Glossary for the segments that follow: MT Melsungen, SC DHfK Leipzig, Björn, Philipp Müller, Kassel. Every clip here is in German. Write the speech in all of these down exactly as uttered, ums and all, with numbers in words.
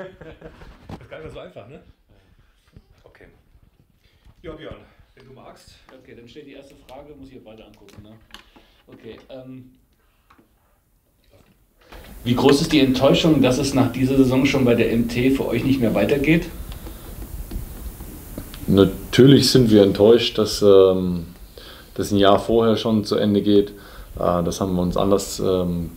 Das ist gar nicht mehr so einfach, ne? Okay. Ja, Björn, wenn du magst. Okay, dann steht die erste Frage, muss ich hier beide angucken, ne? Okay, ähm... wie groß ist die Enttäuschung, dass es nach dieser Saison schon bei der M T für euch nicht mehr weitergeht? Natürlich sind wir enttäuscht, dass ähm, das ein Jahr vorher schon zu Ende geht. Äh, das haben wir uns anders ähm,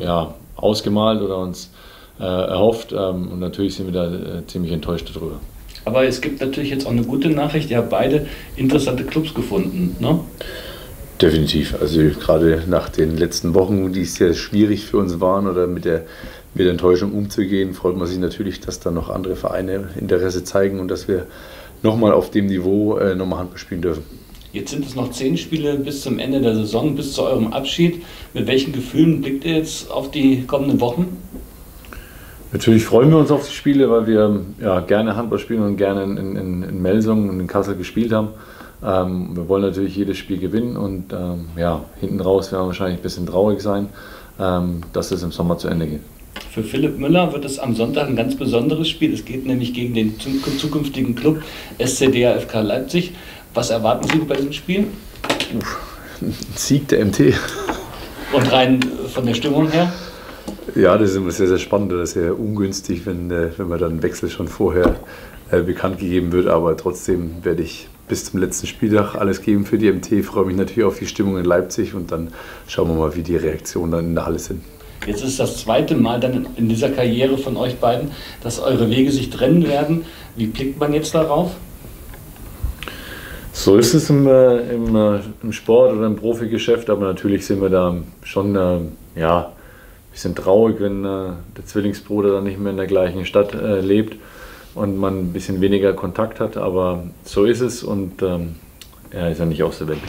ja, ausgemalt oder uns äh, erhofft. Ähm, und natürlich sind wir da äh, ziemlich enttäuscht darüber. Aber es gibt natürlich jetzt auch eine gute Nachricht. Ihr habt beide interessante Clubs gefunden, ne? Definitiv. Also gerade nach den letzten Wochen, die sehr schwierig für uns waren oder mit der, mit der Enttäuschung umzugehen, freut man sich natürlich, dass dann noch andere Vereine Interesse zeigen und dass wir nochmal auf dem Niveau äh, nochmal Handball spielen dürfen. Jetzt sind es noch zehn Spiele bis zum Ende der Saison, bis zu eurem Abschied. Mit welchen Gefühlen blickt ihr jetzt auf die kommenden Wochen? Natürlich freuen wir uns auf die Spiele, weil wir ja, gerne Handball spielen und gerne in, in, in Melsungen und in Kassel gespielt haben. Ähm, wir wollen natürlich jedes Spiel gewinnen und ähm, ja, hinten raus werden wir wahrscheinlich ein bisschen traurig sein, ähm, dass es im Sommer zu Ende geht. Für Philipp Müller wird es am Sonntag ein ganz besonderes Spiel. Es geht nämlich gegen den zukünftigen Club S C D H F K Leipzig. Was erwarten Sie bei diesem Spiel? Ein Sieg der M T. Und rein von der Stimmung her? Ja, das ist immer sehr, sehr spannend. Das ist ja ungünstig, wenn, wenn man dann einen Wechsel schon vorher äh, bekannt gegeben wird. Aber trotzdem werde ich bis zum letzten Spieltag alles geben für die M T. Ich freue mich natürlich auf die Stimmung in Leipzig und dann schauen wir mal, wie die Reaktionen dann in der Halle sind. Jetzt ist das zweite Mal dann in dieser Karriere von euch beiden, dass eure Wege sich trennen werden. Wie blickt man jetzt darauf? So ist es im, äh, im, äh, im Sport oder im Profigeschäft, aber natürlich sind wir da schon äh, ja, ein bisschen traurig, wenn äh, der Zwillingsbruder dann nicht mehr in der gleichen Stadt äh, lebt und man ein bisschen weniger Kontakt hat, aber so ist es und ähm, er ist ja nicht aus der Welt.